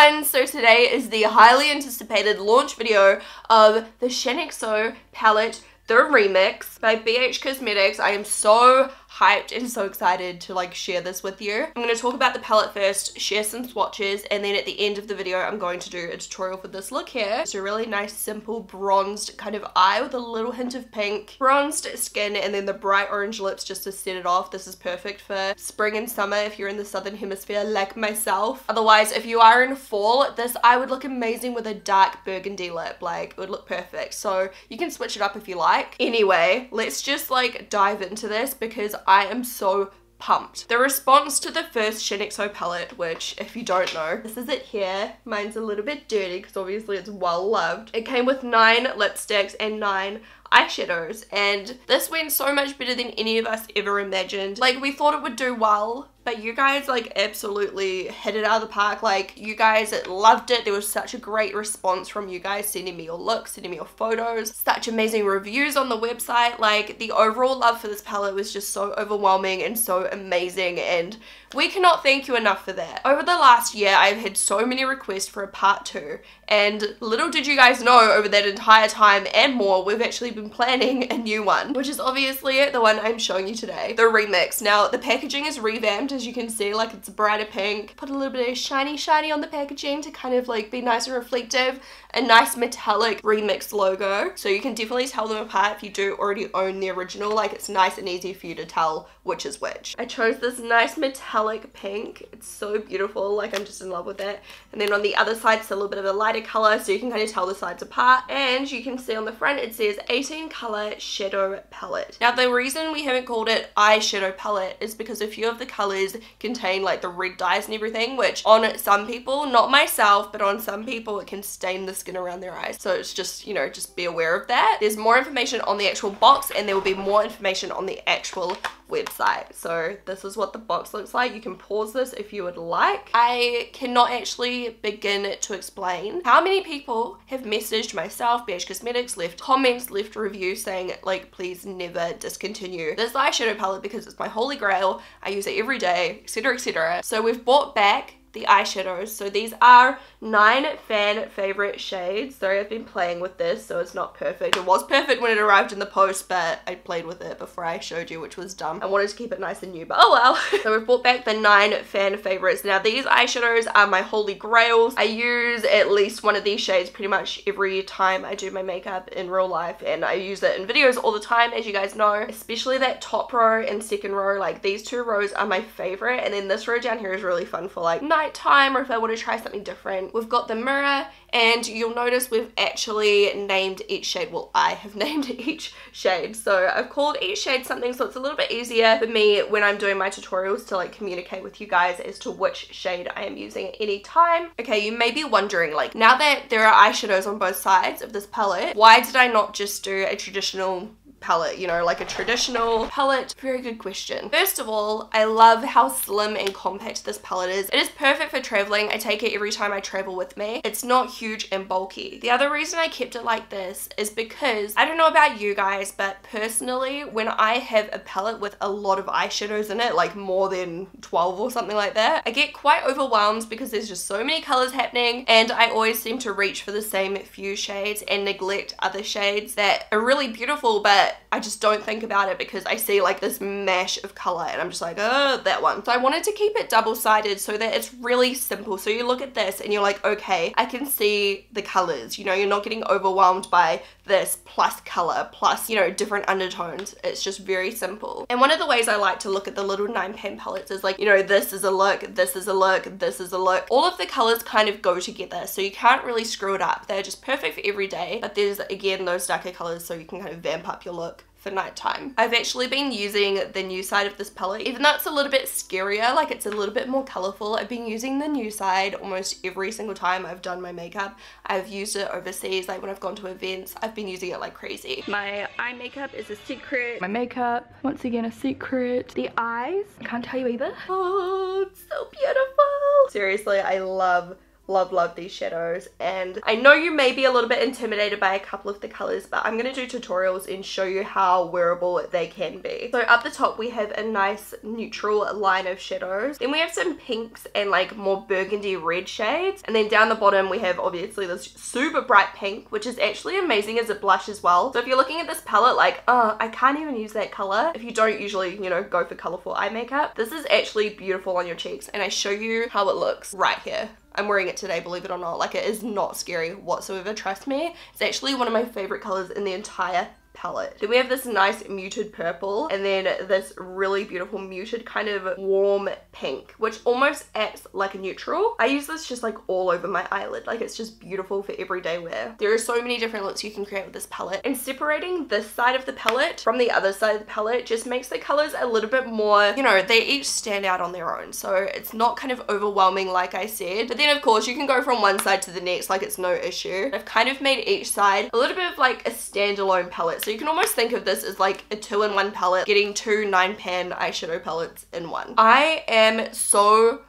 friends, so today is the highly anticipated launch video of the Shaaanxo palette, the remix by BH Cosmetics. I am so hyped and so excited to like share this with you. I'm going to talk about the palette first, share some swatches, and then at the end of the video I'm going to do a tutorial for this look here. It's a really nice simple bronzed kind of eye with a little hint of pink, bronzed skin, and then the bright orange lips just to set it off. This is perfect for spring and summer if you're in the southern hemisphere like myself. Otherwise, if you are in fall, this eye would look amazing with a dark burgundy lip, like it would look perfect. So you can switch it up if you like. Anyway, let's just like dive into this because I am so pumped. The response to the first Shaaanxo palette, which if you don't know, this is it here. Mine's a little bit dirty because obviously it's well loved. It came with 9 lipsticks and 9 eyeshadows, and this went so much better than any of us ever imagined. Like, we thought it would do well, but you guys like absolutely hit it out of the park. Like, you guys loved it. There was such a great response from you guys, sending me your looks, sending me your photos, such amazing reviews on the website. Like, the overall love for this palette was just so overwhelming and so amazing, and we cannot thank you enough for that. Over the last year, I've had so many requests for a part 2, and little did you guys know, over that entire time and more, we've actually been planning a new one, which is obviously the one I'm showing you today, the remix. Now, the packaging is revamped, as you can see. Like, it's brighter pink, put a little bit of shiny on the packaging to kind of like be nice and reflective, a nice metallic remix logo, so you can definitely tell them apart if you do already own the original. Like, it's nice and easy for you to tell which is which. I chose this nice metallic pink. It's so beautiful. Like, I'm just in love with it. And then on the other side, it's a little bit of a lighter color, so you can kind of tell the sides apart. And you can see on the front, it says 18 color shadow palette. Now, the reason we haven't called it eyeshadow palette is because a few of the colors contain like the red dyes and everything, which on some people, not myself, but on some people, it can stain the skin around their eyes. So it's just, you know, just be aware of that. There's more information on the actual box, and there will be more information on the actual website. So this is what the box looks like. You can pause this if you would like. I cannot actually begin to explain how many people have messaged myself, BH Cosmetics, left comments, left reviews saying like, please never discontinue this eyeshadow palette because it's my holy grail, I use it every day, etc, etc. So we've bought back the eyeshadows. So these are 9 fan favorite shades. Sorry, I've been playing with this, so it's not perfect. It was perfect when it arrived in the post, but I played with it before I showed you, which was dumb. I wanted to keep it nice and new, but oh well. So we've brought back the 9 fan favorites. Now, these eyeshadows are my holy grails. I use at least one of these shades pretty much every time I do my makeup in real life, and I use it in videos all the time, as you guys know, especially that top row and second row. Like, these two rows are my favorite, and then this row down here is really fun for like nighttime or if I want to try something different. We've got the mirror, and you'll notice we've actually named each shade. Well, I have named each shade, so I've called each shade something, so it's a little bit easier for me when I'm doing my tutorials to like communicate with you guys as to which shade I am using at any time. Okay, you may be wondering, like, now that there are eyeshadows on both sides of this palette, why did I not just do a traditional palette, you know, like a traditional palette? Very good question. First of all, I love how slim and compact this palette is. It is perfect for traveling. I take it every time I travel with me. It's not huge and bulky. The other reason I kept it like this is because, I don't know about you guys, but personally, when I have a palette with a lot of eyeshadows in it, like more than 12 or something like that, I get quite overwhelmed because there's just so many colors happening, and I always seem to reach for the same few shades and neglect other shades that are really beautiful, but I just don't think about it because I see like this mash of color and I'm just like, oh, that one. So I wanted to keep it double-sided so that it's really simple. So you look at this and you're like, okay, I can see the colors, you know, you're not getting overwhelmed by this plus color plus, you know, different undertones. It's just very simple. And one of the ways I like to look at the little 9-pan palettes is like, you know, this is a look, this is a look, this is a look. All of the colors kind of go together, so you can't really screw it up. They're just perfect for every day, but there's again those darker colors so you can kind of vamp up your look for nighttime. I've actually been using the new side of this palette, even though it's a little bit scarier, like it's a little bit more colorful. I've been using the new side almost every single time I've done my makeup. I've used it overseas, like when I've gone to events, I've been using it like crazy. My eye makeup is a secret. My makeup, once again, a secret. The eyes, I can't tell you either. Oh, it's so beautiful. Seriously, I love love, love these shadows. And I know you may be a little bit intimidated by a couple of the colors, but I'm going to do tutorials and show you how wearable they can be. So up the top, we have a nice neutral line of shadows. Then we have some pinks and like more burgundy red shades. And then down the bottom, we have obviously this super bright pink, which is actually amazing as a blush as well. So if you're looking at this palette like, oh, I can't even use that color. If you don't usually, you know, go for colorful eye makeup, this is actually beautiful on your cheeks. And I show you how it looks right here. I'm wearing it today, believe it or not. Like, it is not scary whatsoever, trust me. It's actually one of my favorite colors in the entire palette. Then we have this nice muted purple, and then this really beautiful muted kind of warm pink, which almost acts like a neutral. I use this just like all over my eyelid, like it's just beautiful for everyday wear. There are so many different looks you can create with this palette, and separating this side of the palette from the other side of the palette just makes the colors a little bit more, you know, they each stand out on their own, so it's not kind of overwhelming like I said. But then of course you can go from one side to the next like it's no issue. I've kind of made each side a little bit of like a standalone palette. So you can almost think of this as like a 2-in-1 palette, getting two 9-pan eyeshadow palettes in one. I am so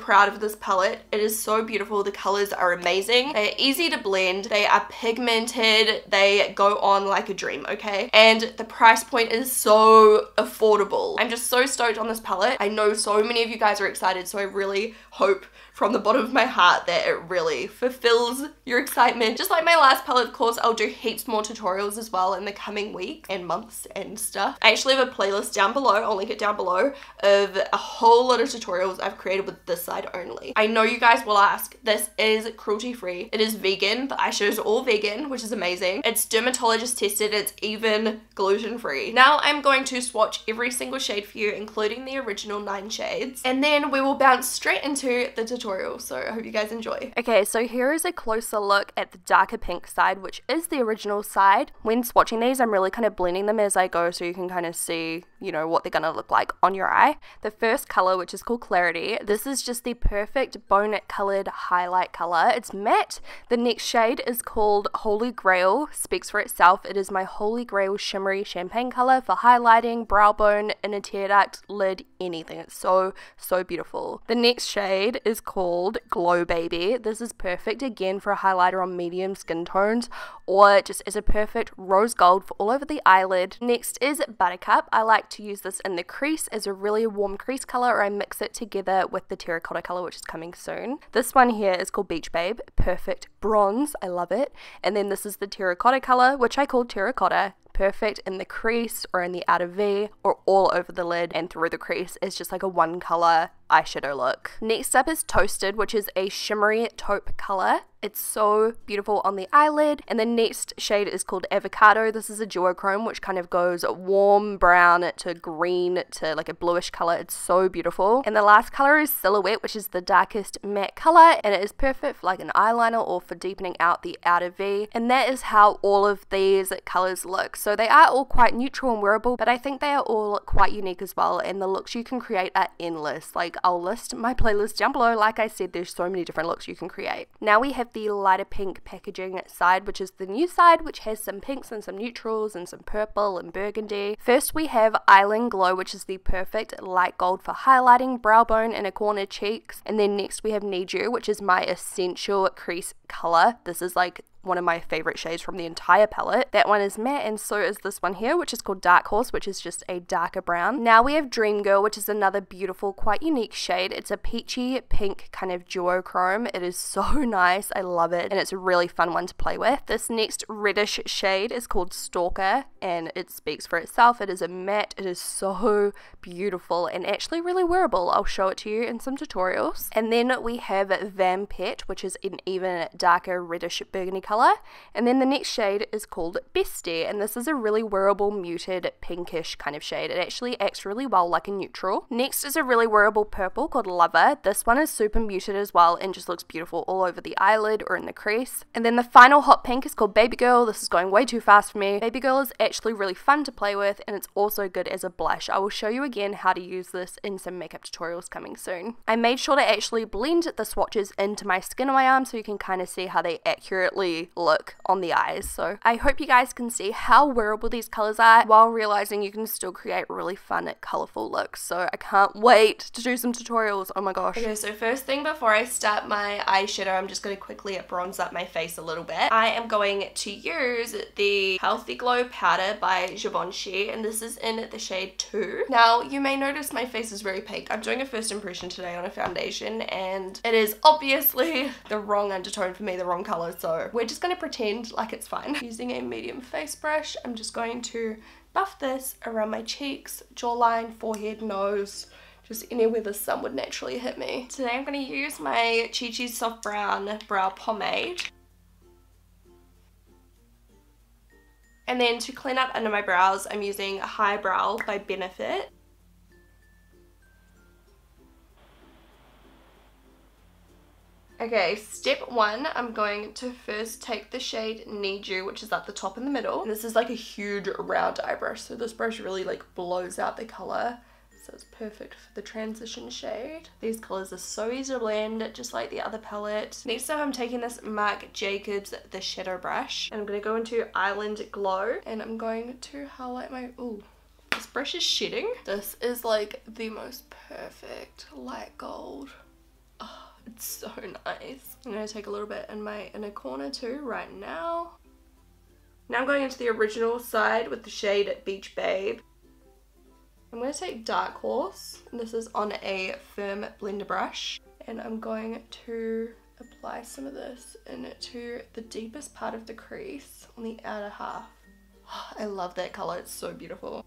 proud of this palette. It is so beautiful. The colors are amazing. They're easy to blend. They are pigmented. They go on like a dream, okay? And the price point is so affordable. I'm just so stoked on this palette. I know so many of you guys are excited, so I really hope from the bottom of my heart that it really fulfills your excitement. Just like my last palette, of course, I'll do heaps more tutorials as well in the coming weeks and months and stuff. I actually have a playlist down below, I'll link it down below, of a whole lot of tutorials I've created with this side only. I know you guys will ask, this is cruelty free. It is vegan, the eyeshadows are all vegan, which is amazing. It's dermatologist tested, it's even gluten free. Now I'm going to swatch every single shade for you, including the original 9 shades. And then we will bounce straight into the tutorial. So I hope you guys enjoy. Okay, so here is a closer look at the darker pink side, which is the original side. When swatching these, I'm really kind of blending them as I go so you can kind of see, you know, what they're going to look like on your eye. The first color, which is called Clarity, this is just the perfect bone colored highlight color. It's matte. The next shade is called Holy Grail. Speaks for itself. It is my Holy Grail shimmery champagne color for highlighting, brow bone, inner tear duct, lid, anything. It's so beautiful. The next shade is called Glow Baby. This is perfect again for a highlighter on medium skin tones, or just as a perfect rose gold for all over the eyelid. Next is Buttercup. I like to use this in the crease as a really warm crease color, or I mix it together with the terracotta color, which is coming soon. This one here is called Beach Babe. Perfect bronze. I love it. And then this is the terracotta color, which I call Terracotta. Perfect in the crease or in the outer V or all over the lid and through the crease. It's just like a one color eyeshadow look. Next up is Toasted, which is a shimmery taupe color. It's so beautiful on the eyelid. And the next shade is called Avocado. This is a duochrome, which kind of goes warm brown to green to like a bluish color. It's so beautiful. And the last color is Silhouette, which is the darkest matte color, and it is perfect for like an eyeliner or for deepening out the outer V. And that is how all of these colors look. So they are all quite neutral and wearable, but I think they are all quite unique as well, and the looks you can create are endless. Like, I'll list my playlist down below. Like I said, there's so many different looks you can create. Now we have the lighter pink packaging side, which is the new side, which has some pinks and some neutrals and some purple and burgundy. First we have Island Glow, which is the perfect light gold for highlighting, brow bone, and a corner cheeks. And then next we have Need You, which is my essential crease color. This is like one of my favorite shades from the entire palette. That one is matte, and so is this one here, which is called Dark Horse, which is just a darker brown. Now we have Dream Girl, which is another beautiful, quite unique shade. It's a peachy pink kind of duochrome. It is so nice. I love it, and it's a really fun one to play with. This next reddish shade is called Stalker, and it speaks for itself. It is a matte. It is so beautiful and actually really wearable. I'll show it to you in some tutorials. And then we have Vampette, which is an even darker reddish burgundy color. And then the next shade is called Bestie, and this is a really wearable muted pinkish kind of shade. It actually acts really well like a neutral. Next is a really wearable purple called Lover. This one is super muted as well and just looks beautiful all over the eyelid or in the crease. And then the final hot pink is called Baby Girl. This is going way too fast for me. Baby Girl is actually really fun to play with, and it's also good as a blush. I will show you again how to use this in some makeup tutorials coming soon. I made sure to actually blend the swatches into my skin on my arm so you can kind of see how they accurately eye look on the eyes. So I hope you guys can see how wearable these colors are while realizing you can still create really fun and colorful looks. So I can't wait to do some tutorials. Oh my gosh. Okay, so first thing before I start my eyeshadow, I'm just going to quickly bronze up my face a little bit. I am going to use the Healthy Glow powder by Givenchy, and this is in the shade 2. Now you may notice my face is very pink. I'm doing a first impression today on a foundation and it is obviously the wrong undertone for me, the wrong color, so we're just going to pretend like it's fine. Using a medium face brush, I'm just going to buff this around my cheeks, jawline, forehead, nose, just anywhere the sun would naturally hit me. Today I'm going to use my Chi-Chi Soft Brown Brow Pomade. And then to clean up under my brows, I'm using High Brow by Benefit. Okay, step one, I'm going to first take the shade Need You, which is at the top in the middle. And this is like a huge round eye brush, so this brush really like blows out the color. So it's perfect for the transition shade. These colors are so easy to blend, just like the other palette. Next up, I'm taking this Marc Jacobs, the shadow brush. And I'm going to go into Island Glow, and I'm going to highlight my... Ooh, this brush is shedding. This is like the most perfect light gold. Oh, it's so nice. I'm going to take a little bit in my inner corner too right now. Now I'm going into the original side with the shade Beach Babe. I'm going to take Dark Horse, and this is on a firm blender brush, and I'm going to apply some of this into the deepest part of the crease on the outer half. Oh, I love that color, it's so beautiful.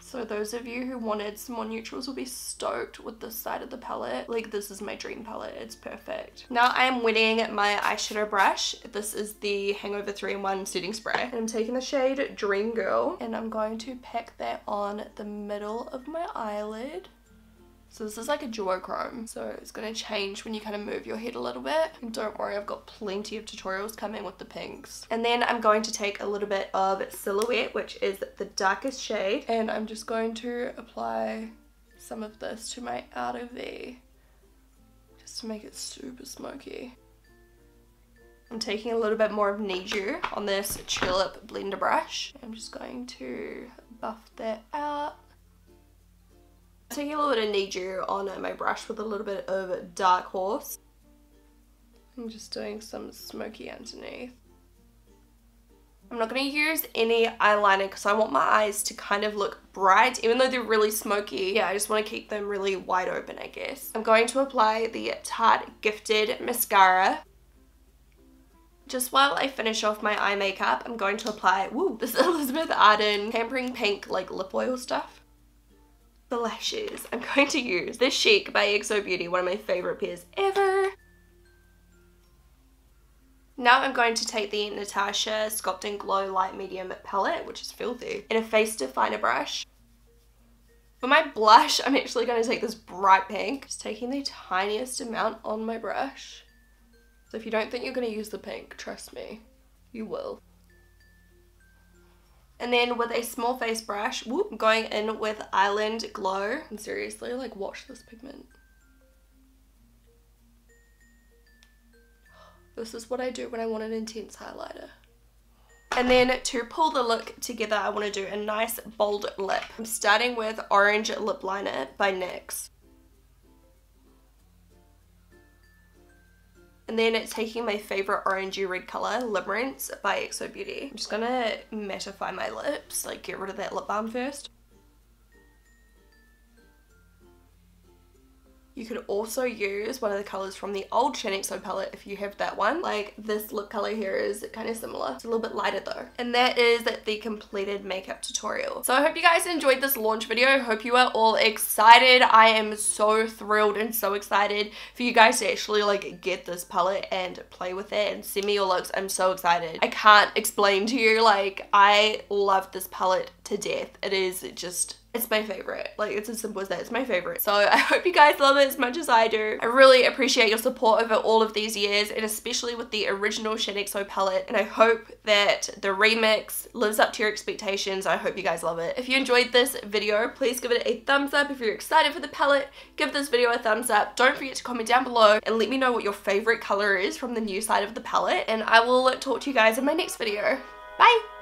So those of you who wanted some more neutrals will be stoked with this side of the palette. Like, this is my dream palette, it's perfect. Now I am wetting my eyeshadow brush. This is the Hangover 3-in-1 setting spray. And I'm taking the shade Dream Girl, and I'm going to pack that on the middle of my eyelid. So this is like a duochrome, so it's going to change when you kind of move your head a little bit. And don't worry, I've got plenty of tutorials coming with the pinks. And then I'm going to take a little bit of Silhouette, which is the darkest shade. And I'm just going to apply some of this to my outer V, just to make it super smoky. I'm taking a little bit more of Need You on this Tulip blender brush. I'm just going to buff that out. Taking a little bit of Need You on my brush with a little bit of Dark Horse. I'm just doing some smoky underneath. I'm not going to use any eyeliner because I want my eyes to kind of look bright, even though they're really smoky. Yeah, I just want to keep them really wide open, I guess. I'm going to apply the Tarte Gifted Mascara. Just while I finish off my eye makeup, I'm going to apply, woo, this Elizabeth Arden Tampering Pink like lip oil stuff. The lashes, I'm going to use this Chic by xoBeauty, one of my favorite pairs ever. Now I'm going to take the Natasha Sculpt & Glow Light Medium palette, which is filthy, and a face definer brush. For my blush, I'm actually going to take this bright pink, just taking the tiniest amount on my brush. So if you don't think you're going to use the pink, trust me, you will. And then with a small face brush, whoop, going in with Island Glow. And seriously, like, watch this pigment. This is what I do when I want an intense highlighter. And then to pull the look together, I want to do a nice bold lip. I'm starting with Orange Lip Liner by NYX. And then taking my favorite orangey red color, Lip Rinse by xoBeauty. I'm just gonna mattify my lips, like get rid of that lip balm first. You could also use one of the colors from the old Shaaanxo palette if you have that one. Like this lip color here is kind of similar. It's a little bit lighter though. And that is the completed makeup tutorial. So I hope you guys enjoyed this launch video. Hope you are all excited. I am so thrilled and so excited for you guys to actually like get this palette and play with it and send me your looks. I'm so excited. I can't explain to you, like, I love this palette to death. It is just it's my favorite. Like, it's as simple as that. It's my favorite. So I hope you guys love it as much as I do. I really appreciate your support over all of these years, and especially with the original Shaaanxo palette, and I hope that the remix lives up to your expectations. I hope you guys love it. If you enjoyed this video, please give it a thumbs up. If you're excited for the palette, give this video a thumbs up. Don't forget to comment down below and let me know what your favorite color is from the new side of the palette, and I will talk to you guys in my next video. Bye!